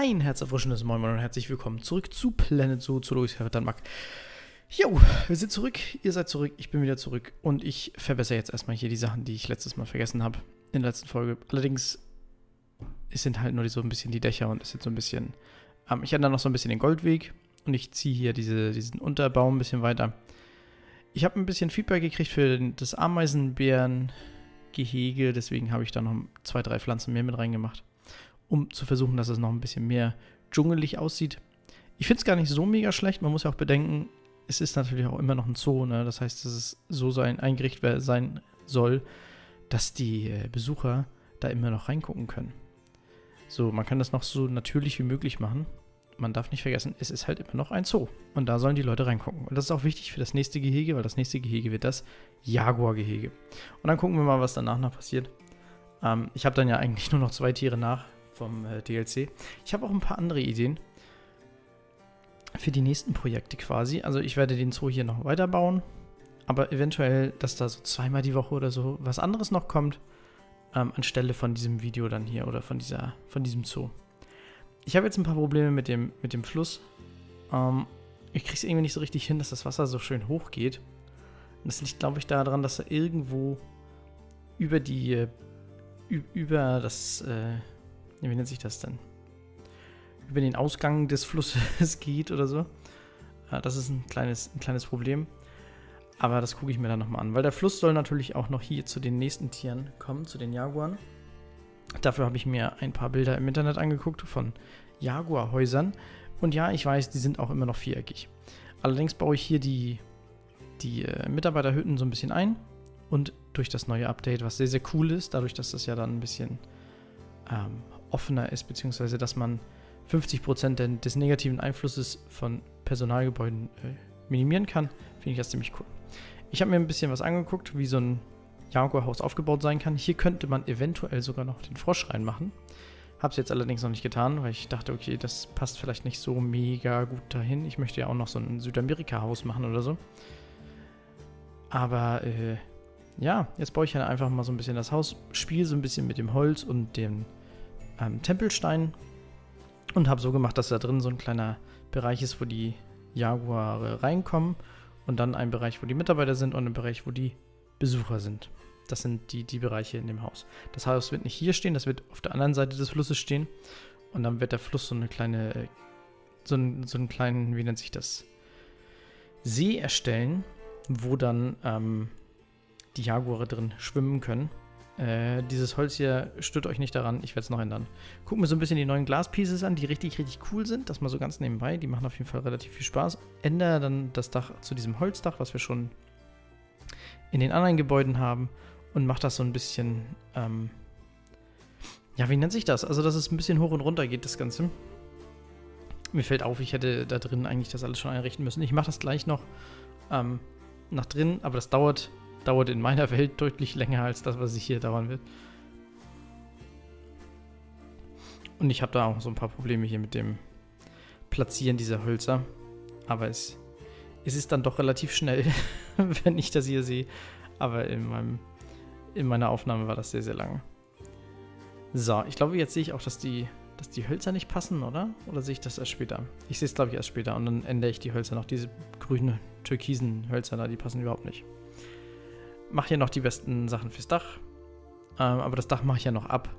Ein herzerfrischendes Moin Moin und herzlich willkommen zurück zu Planet Zoo, Zoologisk Have Danmark. Jo, wir sind zurück, ihr seid zurück, ich bin wieder zurück und ich verbessere jetzt erstmal hier die Sachen, die ich letztes Mal vergessen habe in der letzten Folge. Allerdings sind halt nur so ein bisschen die Dächer und ist jetzt so ein bisschen... ich ändere noch so ein bisschen den Goldweg und ich ziehe hier diesen Unterbaum ein bisschen weiter. Ich habe ein bisschen Feedback gekriegt für das Ameisenbären-Gehege, deswegen habe ich da noch 2, 3 Pflanzen mehr mit reingemacht, um zu versuchen, dass es noch ein bisschen mehr dschungelig aussieht. Ich finde es gar nicht so mega schlecht, man muss ja auch bedenken, es ist natürlich auch immer noch ein Zoo, ne? Das heißt, dass es so eingerichtet sein soll, dass die Besucher da immer noch reingucken können. So, man kann das noch so natürlich wie möglich machen. Man darf nicht vergessen, es ist halt immer noch ein Zoo und da sollen die Leute reingucken. Und das ist auch wichtig für das nächste Gehege, weil das nächste Gehege wird das Jaguar Gehege. Und dann gucken wir mal, was danach noch passiert. Ich habe dann ja eigentlich nur noch 2 Tiere nach vom DLC. Ich habe auch ein paar andere Ideen für die nächsten Projekte quasi. Also ich werde den Zoo hier noch weiterbauen, aber eventuell, dass da so zweimal die Woche oder so was anderes noch kommt, anstelle von diesem Video dann hier oder von diesem Zoo. Ich habe jetzt ein paar Probleme mit dem Fluss. Ich kriege es irgendwie nicht so richtig hin, dass das Wasser so schön hoch geht. Und das liegt, glaube ich, daran, dass er irgendwo über wie nennt sich das denn? Über den Ausgang des Flusses geht oder so. Das ist ein kleines Problem. Aber das gucke ich mir dann nochmal an. Weil der Fluss soll natürlich auch noch hier zu den nächsten Tieren kommen, zu den Jaguaren. Dafür habe ich mir ein paar Bilder im Internet angeguckt von Jaguarhäusern. Und ja, ich weiß, die sind auch immer noch viereckig. Allerdings baue ich hier die Mitarbeiterhütten so ein bisschen ein. Und durch das neue Update, was sehr, sehr cool ist, dadurch, dass das ja dann ein bisschen offener ist, beziehungsweise dass man 50% des negativen Einflusses von Personalgebäuden minimieren kann, finde ich das ziemlich cool. Ich habe mir ein bisschen was angeguckt, wie so ein Jaguarhaus aufgebaut sein kann. Hier könnte man eventuell sogar noch den Frosch reinmachen. Habe es jetzt allerdings noch nicht getan, weil ich dachte, okay, das passt vielleicht nicht so mega gut dahin. Ich möchte ja auch noch so ein Südamerika-Haus machen oder so. Aber ja, jetzt baue ich halt einfach mal so ein bisschen das Haus. Spiele so ein bisschen mit dem Holz und dem Tempelstein. Und habe so gemacht, dass da drin so ein kleiner Bereich ist, wo die Jaguare reinkommen. Und dann ein Bereich, wo die Mitarbeiter sind und ein Bereich, wo die Besucher sind. Das sind die Bereiche in dem Haus. Das Haus wird nicht hier stehen, das wird auf der anderen Seite des Flusses stehen. Und dann wird der Fluss so eine kleine, so einen kleinen, wie nennt sich das, See erstellen, wo dann die Jaguare drin schwimmen können. Dieses Holz hier, stört euch nicht daran, ich werde es noch ändern. Gucken wir so ein bisschen die neuen Glaspieces an, die richtig, richtig cool sind. Das mal so ganz nebenbei, die machen auf jeden Fall relativ viel Spaß. Ändere dann das Dach zu diesem Holzdach, was wir schon in den anderen Gebäuden haben, und macht das so ein bisschen, ja, wie nennt sich das? Also, dass es ein bisschen hoch und runter geht, das Ganze. Mir fällt auf, ich hätte da drin eigentlich das alles schon einrichten müssen. Ich mache das gleich noch nach drin, aber das dauert in meiner Welt deutlich länger als das, was ich hier dauern wird. Und ich habe da auch so ein paar Probleme hier mit dem Platzieren dieser Hölzer, aber es ist dann doch relativ schnell, wenn ich das hier sehe. Aber in meiner Aufnahme war das sehr, sehr lang. So, ich glaube, jetzt sehe ich auch, dass die Hölzer nicht passen, oder? Oder sehe ich das erst später? Ich sehe es, glaube ich, erst später. Und dann ändere ich die Hölzer noch. Diese grünen, türkisen Hölzer da, die passen überhaupt nicht. Mache hier noch die besten Sachen fürs Dach. Aber das Dach mache ich ja noch ab,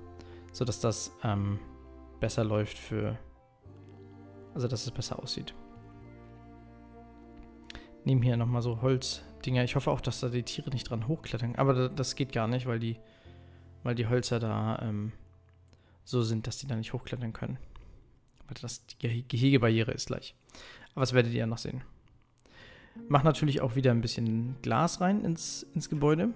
sodass das besser läuft also, dass es besser aussieht. Nehmen hier nochmal so Holzdinger. Ich hoffe auch, dass da die Tiere nicht dran hochklettern. Aber das geht gar nicht, weil die Hölzer da so sind, dass die da nicht hochklettern können. Weil das die Gehegebarriere ist gleich. Aber das werdet ihr ja noch sehen. Mach natürlich auch wieder ein bisschen Glas rein ins Gebäude.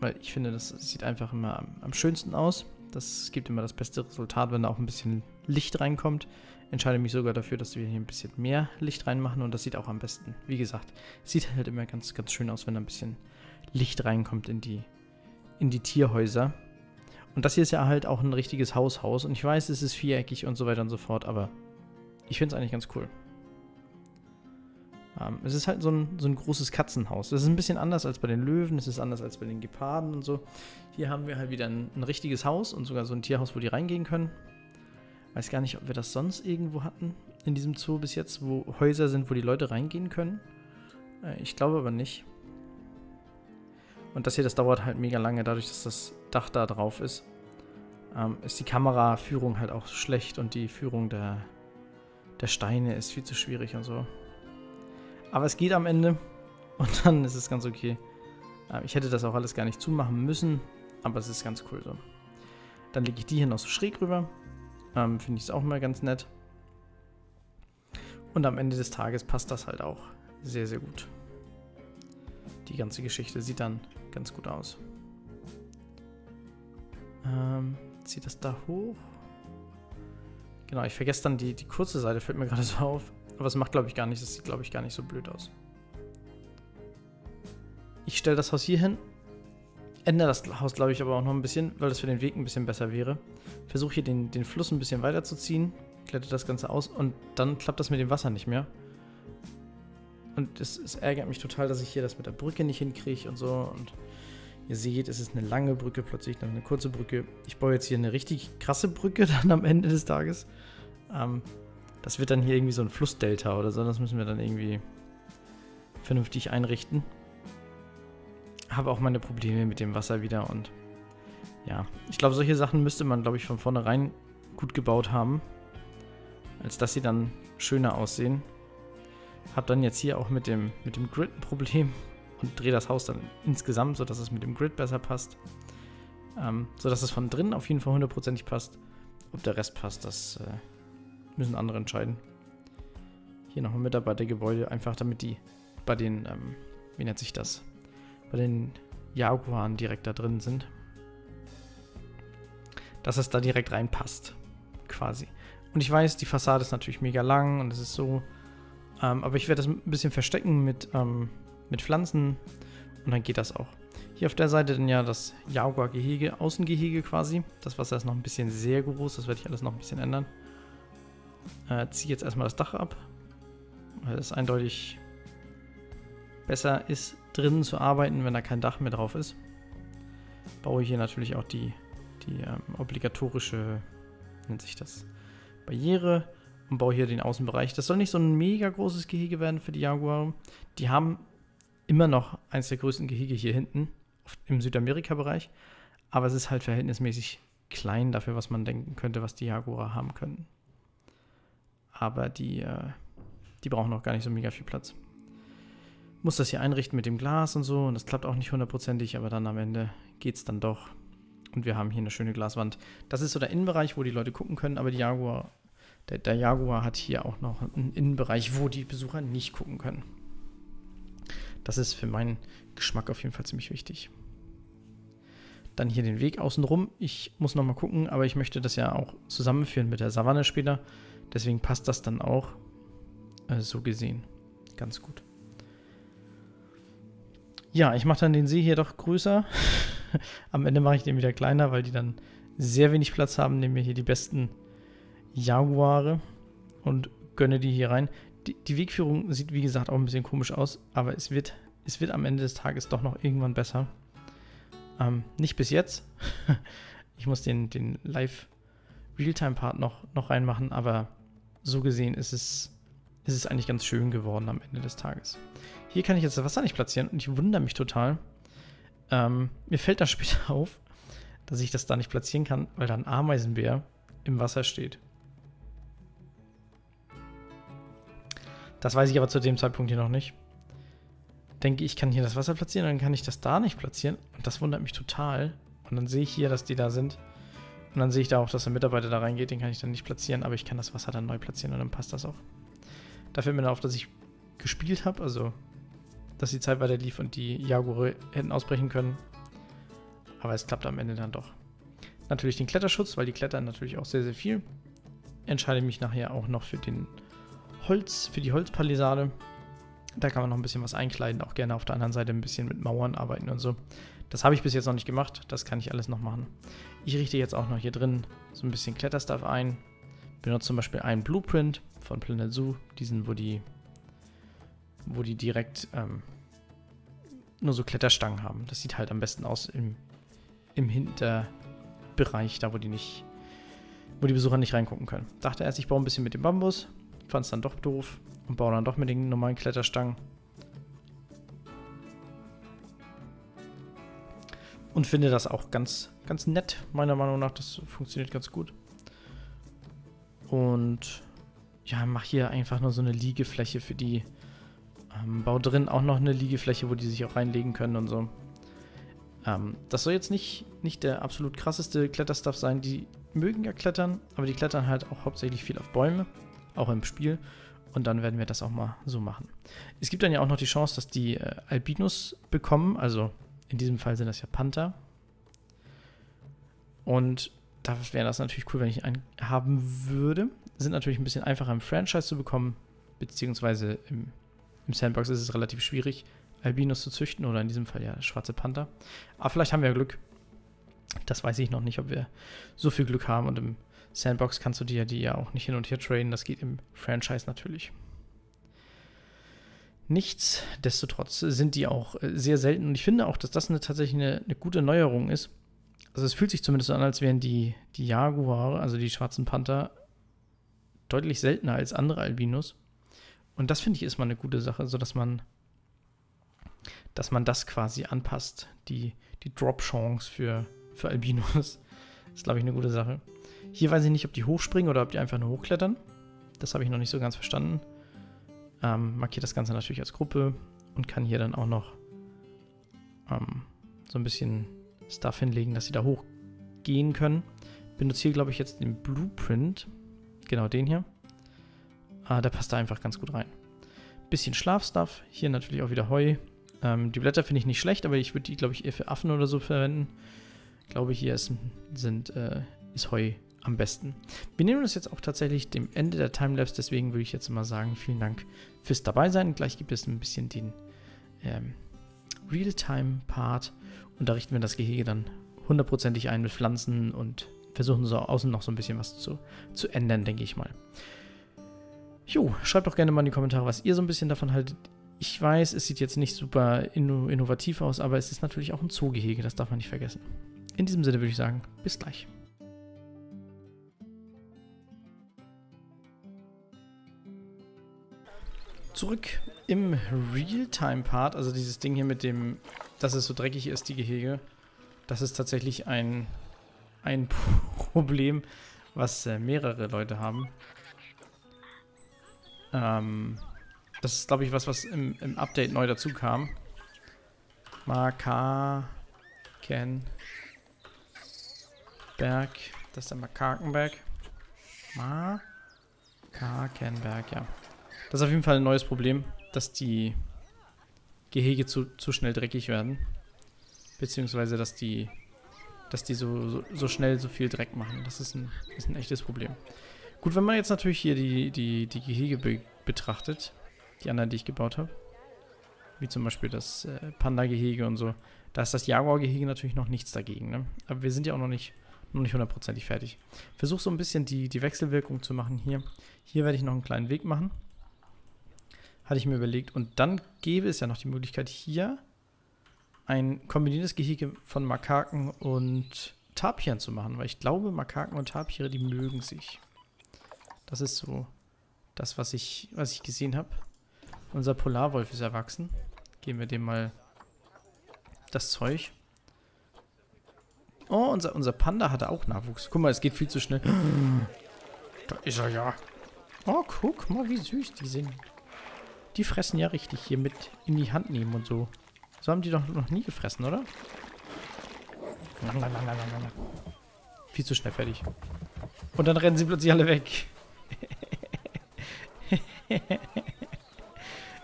Weil ich finde, das sieht einfach immer am schönsten aus. Das gibt immer das beste Resultat, wenn da auch ein bisschen Licht reinkommt. Entscheide mich sogar dafür, dass wir hier ein bisschen mehr Licht reinmachen und das sieht auch am besten. Wie gesagt, sieht halt immer ganz, ganz schön aus, wenn da ein bisschen Licht reinkommt in die Tierhäuser. Und das hier ist ja halt auch ein richtiges Haushaus und ich weiß, es ist viereckig und so weiter und so fort, aber ich finde es eigentlich ganz cool. Es ist halt so ein großes Katzenhaus. Das ist ein bisschen anders als bei den Löwen, es ist anders als bei den Geparden und so. Hier haben wir halt wieder ein richtiges Haus und sogar so ein Tierhaus, wo die reingehen können. Weiß gar nicht, ob wir das sonst irgendwo hatten in diesem Zoo bis jetzt, wo Häuser sind, wo die Leute reingehen können. Ich glaube aber nicht. Und das hier, das dauert halt mega lange, dadurch, dass das Dach da drauf ist. Ist die Kameraführung halt auch schlecht und die Führung der Steine ist viel zu schwierig und so. Aber es geht am Ende und dann ist es ganz okay. Ich hätte das auch alles gar nicht zumachen müssen, aber es ist ganz cool so. Dann lege ich die hier noch so schräg rüber. Finde ich es auch immer ganz nett. Und am Ende des Tages passt das halt auch sehr, sehr gut. Die ganze Geschichte sieht dann ganz gut aus. Zieht das da hoch? Genau, ich vergesse dann die kurze Seite, fällt mir gerade so auf. Aber es macht, glaube ich, gar nichts. Das sieht, glaube ich, gar nicht so blöd aus. Ich stelle das Haus hier hin. Ändere das Haus, glaube ich, aber auch noch ein bisschen, weil das für den Weg ein bisschen besser wäre. Versuche hier den Fluss ein bisschen weiter zu ziehen. Glätte das Ganze aus und dann klappt das mit dem Wasser nicht mehr. Und es ärgert mich total, dass ich hier das mit der Brücke nicht hinkriege und so. Und ihr seht, es ist eine lange Brücke, plötzlich dann eine kurze Brücke. Ich baue jetzt hier eine richtig krasse Brücke dann am Ende des Tages. Das wird dann hier irgendwie so ein Flussdelta oder so. Das müssen wir dann irgendwie vernünftig einrichten. Habe auch meine Probleme mit dem Wasser wieder und ja, ich glaube, solche Sachen müsste man, glaube ich, von vornherein gut gebaut haben, als dass sie dann schöner aussehen. Habe dann jetzt hier auch mit dem Grid ein Problem und drehe das Haus dann insgesamt, sodass es mit dem Grid besser passt, sodass es von drinnen auf jeden Fall hundertprozentig passt. Ob der Rest passt, das müssen andere entscheiden. Hier nochmal mit dabei der Gebäude, einfach damit die bei den, wie nennt sich das? Bei den Jaguaren direkt da drin sind. Dass es da direkt reinpasst. Quasi. Und ich weiß, die Fassade ist natürlich mega lang und es ist so. Aber ich werde das ein bisschen verstecken mit Pflanzen. Und dann geht das auch. Hier auf der Seite dann ja das Jaguar Gehege, Außengehege quasi. Das Wasser ist noch ein bisschen sehr groß. Das werde ich alles noch ein bisschen ändern. Ziehe jetzt erstmal das Dach ab. Weil das eindeutig besser ist, drinnen zu arbeiten, wenn da kein Dach mehr drauf ist. Baue hier natürlich auch die obligatorische, nennt sich das, Barriere und baue hier den Außenbereich. Das soll nicht so ein mega großes Gehege werden für die Jaguare. Die haben immer noch eins der größten Gehege hier hinten im Südamerika-Bereich, aber es ist halt verhältnismäßig klein dafür, was man denken könnte, was die Jaguare haben können. Aber die brauchen noch gar nicht so mega viel Platz. Muss das hier einrichten mit dem Glas und so und das klappt auch nicht hundertprozentig, aber dann am Ende geht's dann doch. Und wir haben hier eine schöne Glaswand. Das ist so der Innenbereich, wo die Leute gucken können, aber die Jaguar, der Jaguar hat hier auch noch einen Innenbereich, wo die Besucher nicht gucken können. Das ist für meinen Geschmack auf jeden Fall ziemlich wichtig. Dann hier den Weg außenrum. Ich muss nochmal gucken, aber ich möchte das ja auch zusammenführen mit der Savanne später. Deswegen passt das dann auch so gesehen ganz gut. Ja, ich mache dann den See hier doch größer. Am Ende mache ich den wieder kleiner, weil die dann sehr wenig Platz haben. Nehmen wir hier die besten Jaguare und gönne die hier rein. Die Wegführung sieht, wie gesagt, auch ein bisschen komisch aus, aber es wird am Ende des Tages doch noch irgendwann besser. Nicht bis jetzt. Ich muss den Live-Realtime-Part noch reinmachen, aber so gesehen ist es eigentlich ganz schön geworden am Ende des Tages. Hier kann ich jetzt das Wasser nicht platzieren und ich wundere mich total. Mir fällt dann später auf, dass ich das da nicht platzieren kann, weil da ein Ameisenbär im Wasser steht. Das weiß ich aber zu dem Zeitpunkt hier noch nicht. Denke ich, kann hier das Wasser platzieren und dann kann ich das da nicht platzieren. Und das wundert mich total. Und dann sehe ich hier, dass die da sind. Und dann sehe ich da auch, dass der Mitarbeiter da reingeht. Den kann ich dann nicht platzieren, aber ich kann das Wasser dann neu platzieren und dann passt das auch. Da fällt mir dann auf, dass ich gespielt habe, also dass die Zeit weiter lief und die Jaguare hätten ausbrechen können. Aber es klappt am Ende dann doch. Natürlich den Kletterschutz, weil die klettern natürlich auch sehr, sehr viel. Entscheide mich nachher auch noch für die Holzpalisade. Da kann man noch ein bisschen was einkleiden, auch gerne auf der anderen Seite ein bisschen mit Mauern arbeiten und so. Das habe ich bis jetzt noch nicht gemacht, das kann ich alles noch machen. Ich richte jetzt auch noch hier drin so ein bisschen Kletterstuff ein. Benutze zum Beispiel einen Blueprint von Planet Zoo, diesen, wo die direkt nur so Kletterstangen haben. Das sieht halt am besten aus im Hinterbereich, da wo die nicht wo die Besucher nicht reingucken können. Dachte erst, ich baue ein bisschen mit dem Bambus, fand es dann doch doof und baue dann doch mit den normalen Kletterstangen. Und finde das auch ganz nett, meiner Meinung nach. Das funktioniert ganz gut. Und ja, mache hier einfach nur so eine Liegefläche für die. Bau drin auch noch eine Liegefläche, wo die sich auch reinlegen können und so. Das soll jetzt nicht der absolut krasseste Kletterstuff sein. Die mögen ja klettern, aber die klettern halt auch hauptsächlich viel auf Bäume, auch im Spiel. Und dann werden wir das auch mal so machen. Es gibt dann ja auch noch die Chance, dass die Albinos bekommen, also... In diesem Fall sind das ja Panther. Und da wäre das natürlich cool, wenn ich einen haben würde. Sind natürlich ein bisschen einfacher im Franchise zu bekommen, beziehungsweise im Sandbox ist es relativ schwierig, Albinos zu züchten oder in diesem Fall ja schwarze Panther. Aber vielleicht haben wir ja Glück. Das weiß ich noch nicht, ob wir so viel Glück haben. Und im Sandbox kannst du die ja auch nicht hin und her traden. Das geht im Franchise natürlich. Nichtsdestotrotz sind die auch sehr selten und ich finde auch, dass das tatsächlich eine gute Neuerung ist. Also es fühlt sich zumindest so an, als wären die Jaguare, also die schwarzen Panther, deutlich seltener als andere Albinos. Und das finde ich ist mal eine gute Sache, sodass man das quasi anpasst. Die Drop-Chance für Albinos ist, glaube ich, eine gute Sache. Hier weiß ich nicht, ob die hochspringen oder ob die einfach nur hochklettern. Das habe ich noch nicht so ganz verstanden. Markiere das Ganze natürlich als Gruppe und kann hier dann auch noch so ein bisschen Stuff hinlegen, dass sie da hochgehen können. Benutze hier, glaube ich, jetzt den Blueprint. Genau den hier. Der passt da einfach ganz gut rein. Bisschen Schlafstuff. Hier natürlich auch wieder Heu. Die Blätter finde ich nicht schlecht, aber ich würde die, glaube ich, eher für Affen oder so verwenden. Ich glaube, hier ist Heu am besten. Wir nehmen uns jetzt auch tatsächlich dem Ende der Timelapse, deswegen würde ich jetzt mal sagen, vielen Dank fürs dabei sein. Gleich gibt es ein bisschen den Realtime-Part und da richten wir das Gehege dann hundertprozentig ein mit Pflanzen und versuchen so außen noch so ein bisschen was zu ändern, denke ich mal. Jo, schreibt doch gerne mal in die Kommentare, was ihr so ein bisschen davon haltet. Ich weiß, es sieht jetzt nicht super innovativ aus, aber es ist natürlich auch ein Zoogehege, das darf man nicht vergessen. In diesem Sinne würde ich sagen, bis gleich. Zurück im Realtime-Part, also dieses Ding hier mit dem, dass es so dreckig ist, die Gehege, das ist tatsächlich ein Problem, was mehrere Leute haben. Das ist, glaube ich, was im Update neu dazu kam. Makakenberg, das ist der Makakenberg. Makakenberg, ja. Das ist auf jeden Fall ein neues Problem, dass die Gehege zu schnell dreckig werden. Beziehungsweise, dass die so schnell so viel Dreck machen. Das ist ein echtes Problem. Gut, wenn man jetzt natürlich hier die Gehege betrachtet, die anderen, die ich gebaut habe, wie zum Beispiel das Panda-Gehege und so, da ist das Jaguar-Gehege natürlich noch nichts dagegen. Ne? Aber wir sind ja auch noch nicht hundertprozentig fertig. Versuche so ein bisschen die Wechselwirkung zu machen hier. Hier werde ich noch einen kleinen Weg machen. Hatte ich mir überlegt. Und dann gäbe es ja noch die Möglichkeit, hier ein kombiniertes Gehege von Makaken und Tapiren zu machen. Weil ich glaube, Makaken und Tapire, die mögen sich. Das ist so das, was ich gesehen habe. Unser Polarwolf ist erwachsen. Geben wir dem mal das Zeug. Oh, unser Panda hatte auch Nachwuchs. Guck mal, es geht viel zu schnell. Da ist er ja. Oh, guck mal, wie süß die sind. Die fressen ja richtig hier mit in die Hand nehmen und so. So haben die doch noch nie gefressen, oder? Nein. Viel zu schnell fertig. Und dann rennen sie plötzlich alle weg.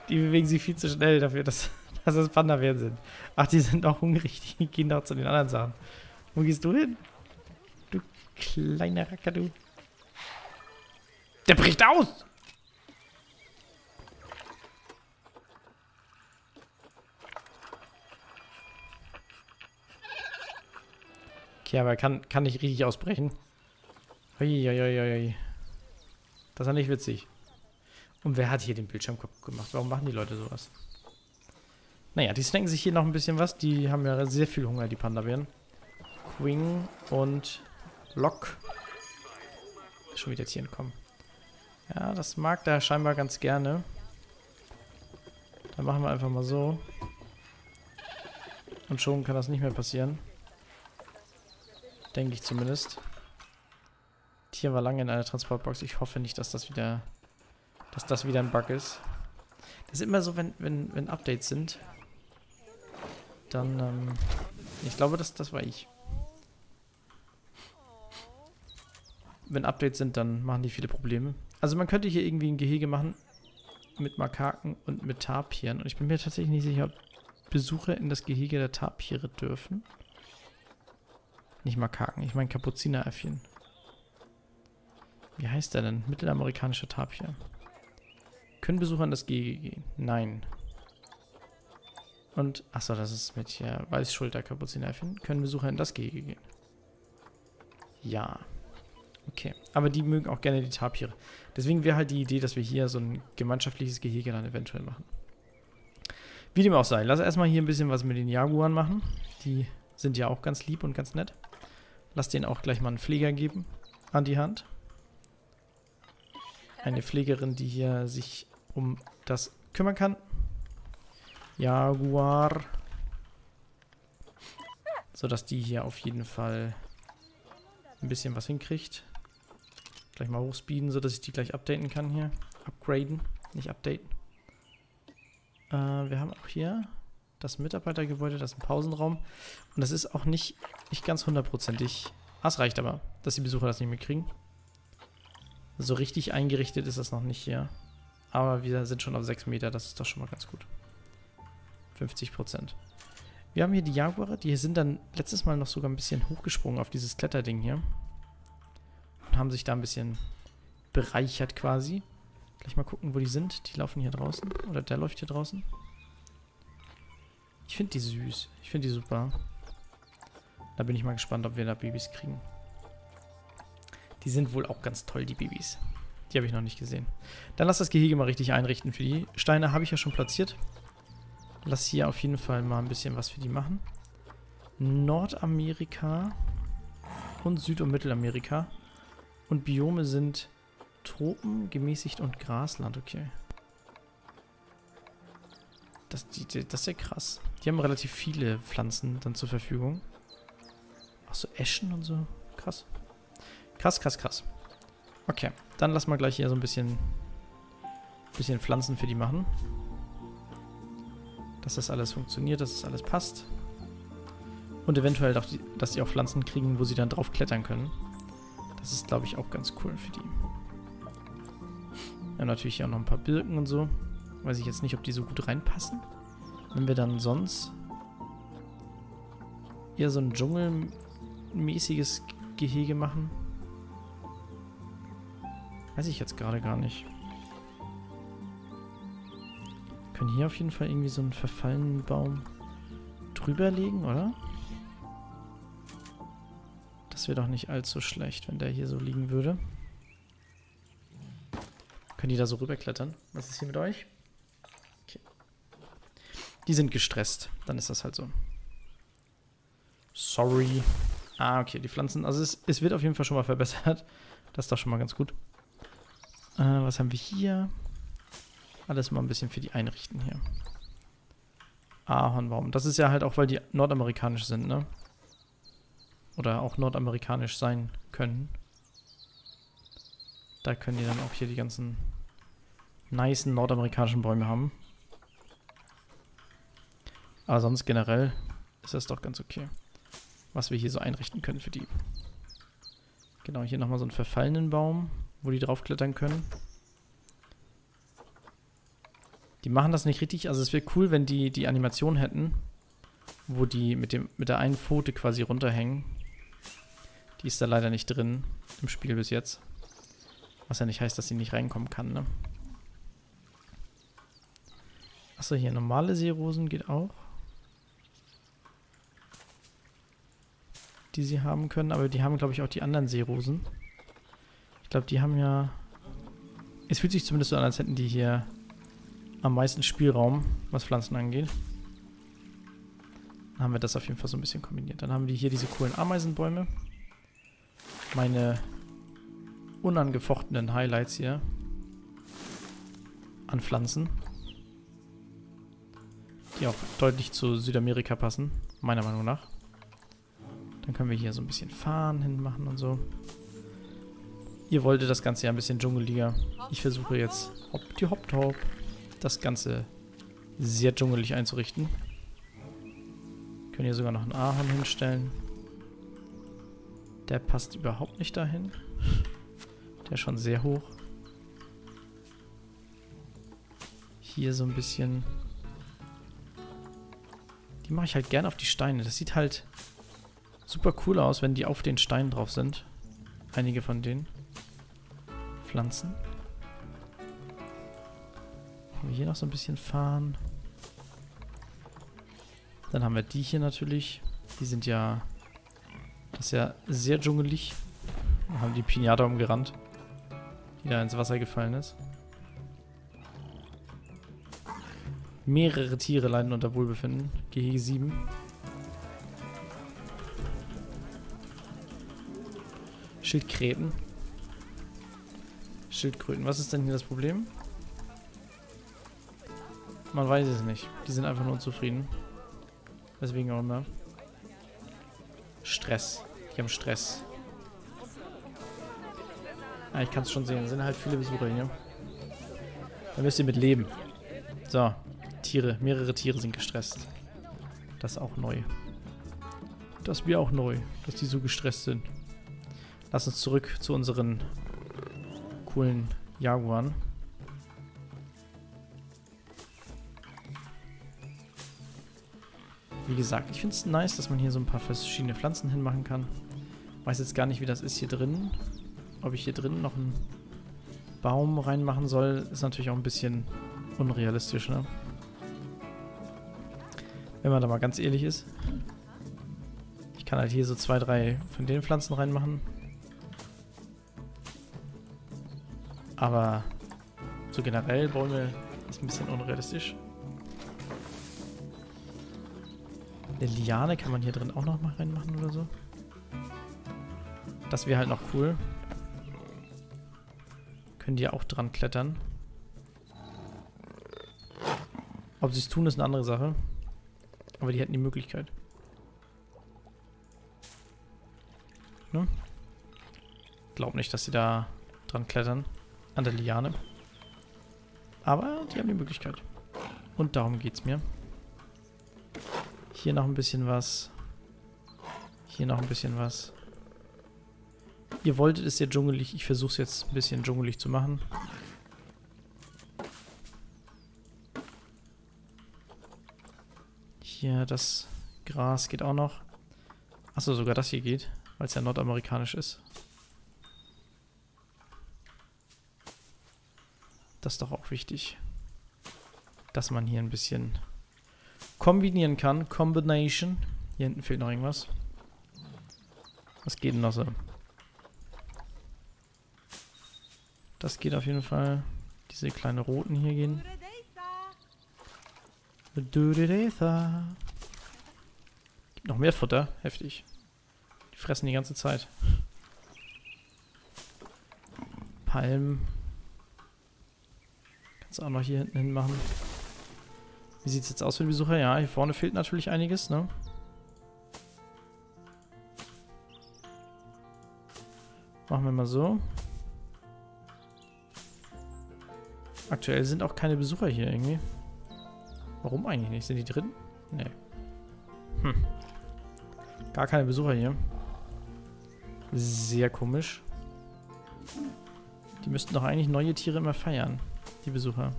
Die bewegen sich viel zu schnell dafür, dass das Panda-Bären sind. Ach, die sind auch hungrig. Die gehen doch zu den anderen Sachen. Wo gehst du hin? Du kleiner Racker, du. Der bricht aus! Ja, aber er kann nicht richtig ausbrechen. Uiuiuiui. Das war nicht witzig. Und wer hat hier den Bildschirm kaputt gemacht? Warum machen die Leute sowas? Naja, die snacken sich hier noch ein bisschen was. Die haben ja sehr viel Hunger, die Panda-Bären. Quing und Lock. schon wieder Tieren kommen. Ja, das mag der scheinbar ganz gerne. Dann machen wir einfach mal so. Und schon kann das nicht mehr passieren. Denke ich zumindest. Tier war lange in einer Transportbox. Ich hoffe nicht, dass das wieder ein Bug ist. Das ist immer so, wenn Updates sind. Dann, ich glaube, das war ich. Wenn Updates sind, dann machen die viele Probleme. Also man könnte hier irgendwie ein Gehege machen mit Makaken und mit Tapiren. Und ich bin mir tatsächlich nicht sicher, ob Besucher in das Gehege der Tapire dürfen. Nicht Makaken, ich meine Kapuzineräffchen. Wie heißt der denn? Mittelamerikanischer Tapir. Können Besucher in das Gehege gehen? Nein. Und, achso, das ist mit hier Weißschulter-Kapuzineräffchen. Können Besucher in das Gehege gehen? Ja. Okay, aber die mögen auch gerne die Tapire. Deswegen wäre halt die Idee, dass wir hier so ein gemeinschaftliches Gehege dann eventuell machen. Wie dem auch sei, lass erstmal hier ein bisschen was mit den Jaguaren machen. Die sind ja auch ganz lieb und ganz nett. Lass denen auch gleich mal einen Pfleger geben an die Hand. Eine Pflegerin, die hier sich um das kümmern kann. Jaguar. Sodass die hier auf jeden Fall ein bisschen was hinkriegt. Gleich mal hochspeeden, sodass ich die gleich updaten kann hier. Upgraden, nicht updaten. Wir haben auch hier das Mitarbeitergebäude, das ist ein Pausenraum. Und das ist auch nicht ganz hundertprozentig. Ah, es reicht aber, dass die Besucher das nicht mitkriegen. So richtig eingerichtet ist das noch nicht hier. Aber wir sind schon auf 6 Meter, das ist doch schon mal ganz gut. 50%. Wir haben hier die Jaguare, die sind dann letztes Mal noch sogar ein bisschen hochgesprungen auf dieses Kletterding hier. Und haben sich da ein bisschen bereichert quasi. Gleich mal gucken, wo die sind. Die laufen hier draußen. Oder der läuft hier draußen. Ich finde die süß. Ich finde die super. Da bin ich mal gespannt, ob wir da Babys kriegen. Die sind wohl auch ganz toll, die Babys. Die habe ich noch nicht gesehen. Dann lass das Gehege mal richtig einrichten für die. Steine habe ich ja schon platziert. Lass hier auf jeden Fall mal ein bisschen was für die machen. Nordamerika und Süd- und Mittelamerika. Und Biome sind Tropen, gemäßigt und Grasland. Okay. Das ist ja krass. Die haben relativ viele Pflanzen dann zur Verfügung. Auch so Eschen und so. Krass. Krass, krass, krass. Okay, dann lass mal gleich hier so ein bisschen Pflanzen für die machen. Dass das alles funktioniert, dass das alles passt. Und eventuell, auch dass die auch Pflanzen kriegen, wo sie dann drauf klettern können. Das ist, glaube ich, auch ganz cool für die. Ja, natürlich hier auch noch ein paar Birken und so. Weiß ich jetzt nicht, ob die so gut reinpassen. Wenn wir dann sonst eher so ein dschungelmäßiges Gehege machen. Weiß ich jetzt gerade gar nicht. Können hier auf jeden Fall irgendwie so einen verfallenen Baum drüber legen, oder? Das wäre doch nicht allzu schlecht, wenn der hier so liegen würde. Können die da so rüberklettern? Was ist hier mit euch? Okay. Die sind gestresst. Dann ist das halt so. Sorry. Ah, okay, die Pflanzen. Also es wird auf jeden Fall schon mal verbessert. Das ist doch schon mal ganz gut. Was haben wir hier? Alles mal ein bisschen für die einrichten hier. Ahornbaum. Das ist ja halt auch, weil die nordamerikanisch sind, ne? Oder auch nordamerikanisch sein können. Da können die dann auch hier die ganzen nicen nordamerikanischen Bäume haben. Aber sonst generell ist das doch ganz okay, was wir hier so einrichten können für die. Genau, hier nochmal so einen verfallenen Baum, wo die draufklettern können. Die machen das nicht richtig, also es wäre cool, wenn die Animation hätten, wo die mit der einen Pfote quasi runterhängen. Die ist da leider nicht drin im Spiel bis jetzt. Was ja nicht heißt, dass sie nicht reinkommen kann, ne? Achso, hier normale Seerosen geht auch. Die sie haben können, aber die haben, glaube ich, auch die anderen Seerosen. Ich glaube, die haben ja... Es fühlt sich zumindest so an, als hätten die hier am meisten Spielraum, was Pflanzen angeht. Dann haben wir das auf jeden Fall so ein bisschen kombiniert. Dann haben wir hier diese coolen Ameisenbäume. Meine unangefochtenen Highlights hier an Pflanzen, die auch deutlich zu Südamerika passen, meiner Meinung nach. Dann können wir hier so ein bisschen Farn hinmachen und so. Ihr wolltet das Ganze ja ein bisschen dschungeliger. Ich versuche jetzt das Ganze sehr dschungelig einzurichten. Wir können hier sogar noch einen Ahorn hinstellen. Der passt überhaupt nicht dahin. Der ist schon sehr hoch. Hier so ein bisschen. Die mache ich halt gerne auf die Steine. Das sieht halt super cool aus, wenn die auf den Steinen drauf sind. Einige von den Pflanzen. Haben wir hier noch so ein bisschen Farn. Dann haben wir die hier natürlich. Die sind ja... Das ist ja sehr dschungelig. Wir haben die Pinata umgerannt, die da ins Wasser gefallen ist. Mehrere Tiere leiden unter Wohlbefinden. Gehege 7. Schildkröten. Schildkröten. Was ist denn hier das Problem? Man weiß es nicht. Die sind einfach nur unzufrieden. Weswegen auch immer. Stress. Die haben Stress. Ah, ich kann es schon sehen. Es sind halt viele Besucher hier. Da müsst ihr mit leben. So. Tiere. Mehrere Tiere sind gestresst. Das ist auch neu. Das ist mir auch neu, dass die so gestresst sind. Lass uns zurück zu unseren coolen Jaguaren. Wie gesagt, ich finde es nice, dass man hier so ein paar verschiedene Pflanzen hinmachen kann. Ich weiß jetzt gar nicht, wie das ist hier drin. Ob ich hier drin noch einen Baum reinmachen soll, ist natürlich auch ein bisschen unrealistisch, ne? Wenn man da mal ganz ehrlich ist. Ich kann halt hier so 2, 3 von den Pflanzen reinmachen. Aber so generell Bäume ist ein bisschen unrealistisch. Eine Liane kann man hier drin auch noch mal reinmachen oder so. Das wäre halt noch cool. Können die ja auch dran klettern. Ob sie es tun, ist eine andere Sache. Aber die hätten die Möglichkeit. Ne? Glaub nicht, dass sie da dran klettern. An der Liane. Aber die haben die Möglichkeit. Und darum geht's mir. Hier noch ein bisschen was. Hier noch ein bisschen was. Ihr wolltet es ja dschungelig. Ich versuche es jetzt ein bisschen dschungelig zu machen. Hier das Gras geht auch noch. Achso, sogar das hier geht, weil es ja nordamerikanisch ist. Das ist doch auch wichtig, dass man hier ein bisschen kombinieren kann. Combination. Hier hinten fehlt noch irgendwas. Was geht denn noch so? Das geht auf jeden Fall. Diese kleinen roten hier gehen. Gibt noch mehr Futter. Heftig. Die fressen die ganze Zeit. Palmen. Kannst du auch noch hier hinten hin machen. Wie sieht es jetzt aus für die Besucher? Ja, hier vorne fehlt natürlich einiges, ne? Machen wir mal so. Aktuell sind auch keine Besucher hier irgendwie. Warum eigentlich nicht? Sind die drin? Nee. Hm. Gar keine Besucher hier. Sehr komisch. Die müssten doch eigentlich neue Tiere immer feiern, die Besucher.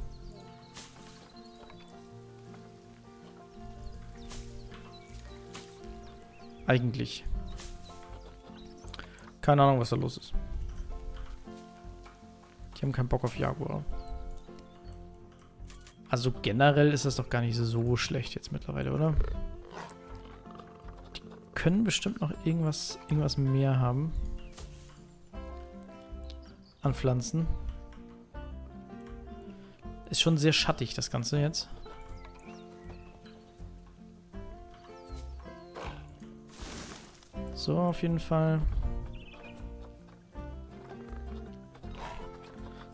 Eigentlich. Keine Ahnung, was da los ist. Die haben keinen Bock auf Jaguar. Also generell ist das doch gar nicht so schlecht jetzt mittlerweile, oder? Die können bestimmt noch irgendwas mehr haben. An Pflanzen. Ist schon sehr schattig, das Ganze jetzt. So, auf jeden Fall.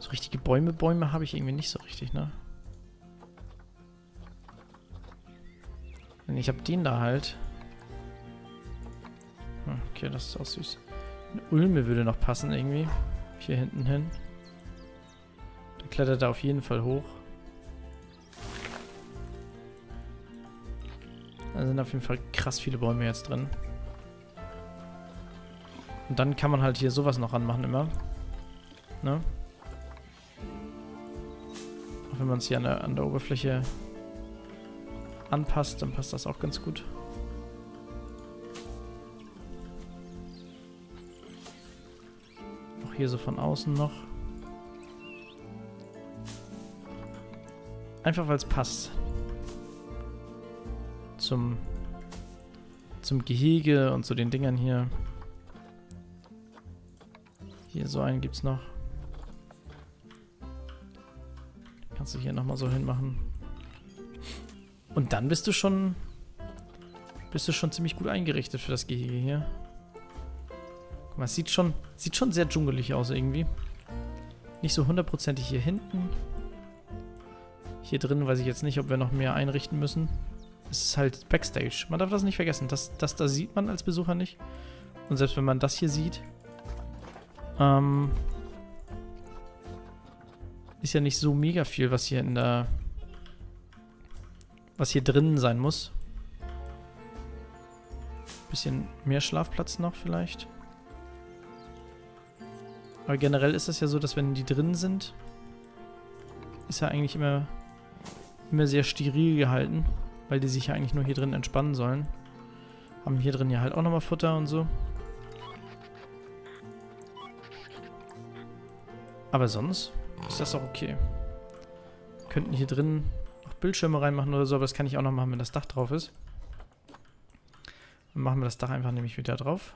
So richtige Bäume habe ich irgendwie nicht so richtig, ne? Ich habe den da halt. Okay, das ist auch süß. Eine Ulme würde noch passen irgendwie. Hier hinten hin. Da klettert er auf jeden Fall hoch. Da sind auf jeden Fall krass viele Bäume jetzt drin. Und dann kann man halt hier sowas noch ranmachen immer. Ne? Auch wenn man es hier an der Oberfläche anpasst, dann passt das auch ganz gut. Auch hier so von außen noch. Einfach weil es passt. Zum Gehege und zu den Dingern hier. Hier so einen gibt's noch. Kannst du hier nochmal so hinmachen. Und dann bist du schon ziemlich gut eingerichtet für das Gehege hier. Guck mal, es sieht schon sehr dschungelig aus irgendwie. Nicht so hundertprozentig hier hinten. Hier drin weiß ich jetzt nicht, ob wir noch mehr einrichten müssen. Es ist halt Backstage. Man darf das nicht vergessen. Das da sieht man als Besucher nicht. Und selbst wenn man das hier sieht, ist ja nicht so mega viel, was hier drin sein muss. Bisschen mehr Schlafplatz noch vielleicht. Aber generell ist es ja so, dass wenn die drin sind, ist ja eigentlich immer sehr steril gehalten, weil die sich ja eigentlich nur hier drin entspannen sollen. Haben hier drin ja halt auch nochmal Futter und so. Aber sonst ist das auch okay. Wir könnten hier drin Bildschirme reinmachen oder so, aber das kann ich auch noch machen, wenn das Dach drauf ist. Dann machen wir das Dach einfach nämlich wieder drauf.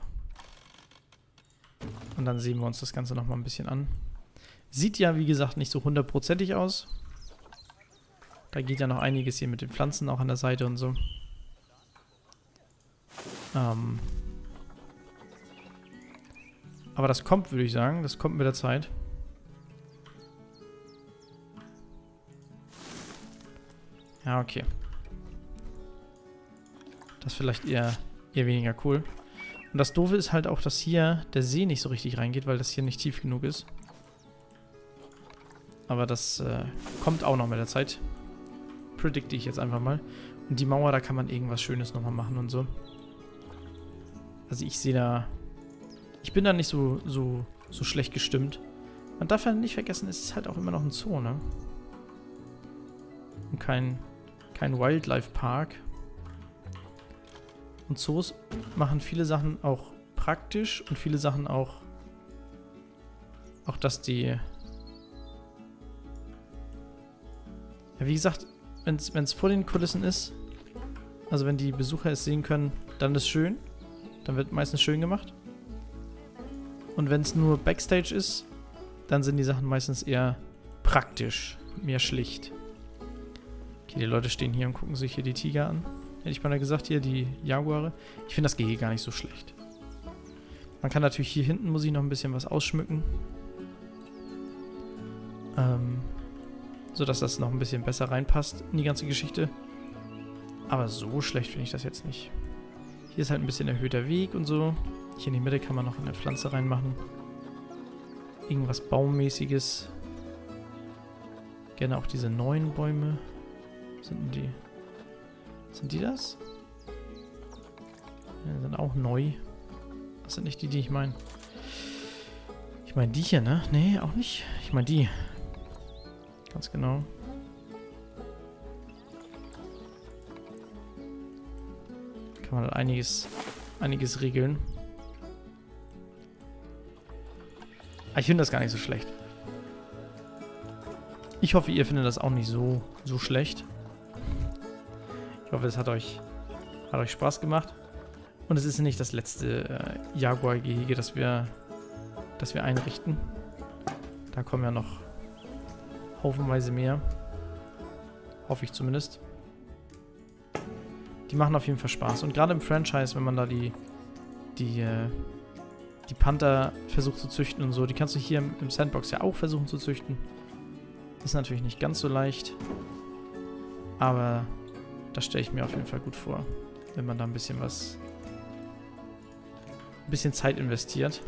Und dann sehen wir uns das Ganze nochmal ein bisschen an. Sieht ja, wie gesagt, nicht so hundertprozentig aus. Da geht ja noch einiges hier mit den Pflanzen auch an der Seite und so. Aber das kommt, würde ich sagen. Das kommt mit der Zeit. Ja, okay. Das ist vielleicht eher weniger cool. Und das Doofe ist halt auch, dass hier der See nicht so richtig reingeht, weil das hier nicht tief genug ist. Aber das kommt auch noch mit der Zeit. Predikte ich jetzt einfach mal. Und die Mauer, da kann man irgendwas Schönes nochmal machen und so. Also ich sehe da... Ich bin da nicht so schlecht gestimmt. Man darf ja nicht vergessen, es ist halt auch immer noch ein Zoo, ne? Und kein Wildlife Park. Und Zoos machen viele Sachen auch praktisch und viele Sachen auch dass die... Ja, wie gesagt, wenn es vor den Kulissen ist, also wenn die Besucher es sehen können, dann ist schön. Dann wird meistens schön gemacht. Und wenn es nur Backstage ist, dann sind die Sachen meistens eher praktisch, mehr schlicht. Die Leute stehen hier und gucken sich hier die Tiger an. Hätte ich mal gesagt, hier die Jaguare. Ich finde das Gehege gar nicht so schlecht. Man kann natürlich hier hinten, muss ich noch ein bisschen was ausschmücken. Sodass das noch ein bisschen besser reinpasst in die ganze Geschichte. Aber so schlecht finde ich das jetzt nicht. Hier ist halt ein bisschen erhöhter Weg und so. Hier in die Mitte kann man noch eine Pflanze reinmachen. Irgendwas Baummäßiges. Gerne auch diese neuen Bäume. Sind die das? Ja, sind auch neu. Das sind nicht die, die ich meine. Ich meine die hier, ne? Nee, auch nicht. Ich meine die. Ganz genau. Kann man halt einiges regeln. Aber ich finde das gar nicht so schlecht. Ich hoffe, ihr findet das auch nicht so schlecht. Ich hoffe, es hat euch Spaß gemacht. Und es ist nicht das letzte Jaguar-Gehege, das wir einrichten. Da kommen ja noch haufenweise mehr. Hoffe ich zumindest. Die machen auf jeden Fall Spaß. Und gerade im Franchise, wenn man da die die Panther versucht zu züchten und so. Die kannst du hier im Sandbox ja auch versuchen zu züchten. Ist natürlich nicht ganz so leicht. Aber das stelle ich mir auf jeden Fall gut vor, wenn man da ein bisschen was... ein bisschen Zeit investiert.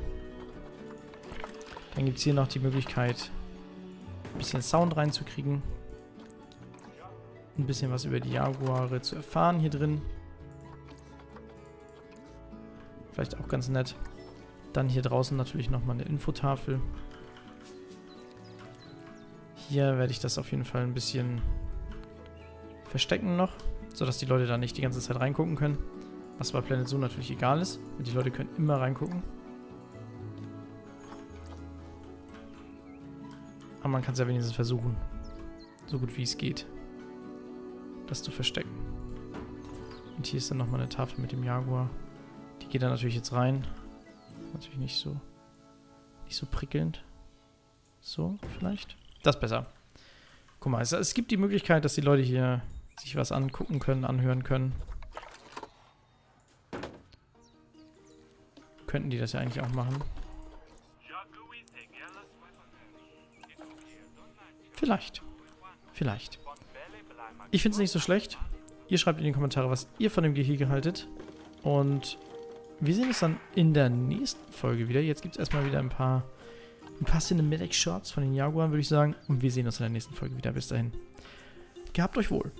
Dann gibt es hier noch die Möglichkeit, ein bisschen Sound reinzukriegen. Ein bisschen was über die Jaguare zu erfahren hier drin. Vielleicht auch ganz nett. Dann hier draußen natürlich nochmal eine Infotafel. Hier werde ich das auf jeden Fall ein bisschen verstecken noch, sodass die Leute da nicht die ganze Zeit reingucken können. Was bei Planet Zoo natürlich egal ist, weil die Leute können immer reingucken. Aber man kann es ja wenigstens versuchen, so gut wie es geht, das zu verstecken. Und hier ist dann nochmal eine Tafel mit dem Jaguar. Die geht dann natürlich jetzt rein. Natürlich nicht so prickelnd. So, vielleicht. Das ist besser. Guck mal, es gibt die Möglichkeit, dass die Leute hier sich was angucken können, anhören können. Könnten die das ja eigentlich auch machen. Vielleicht. Vielleicht. Ich finde es nicht so schlecht. Ihr schreibt in die Kommentare, was ihr von dem Gehege haltet. Und wir sehen uns dann in der nächsten Folge wieder. Jetzt gibt es erstmal wieder ein paar Cinematic Shots von den Jaguaren, würde ich sagen. Und wir sehen uns in der nächsten Folge wieder. Bis dahin. Gehabt euch wohl.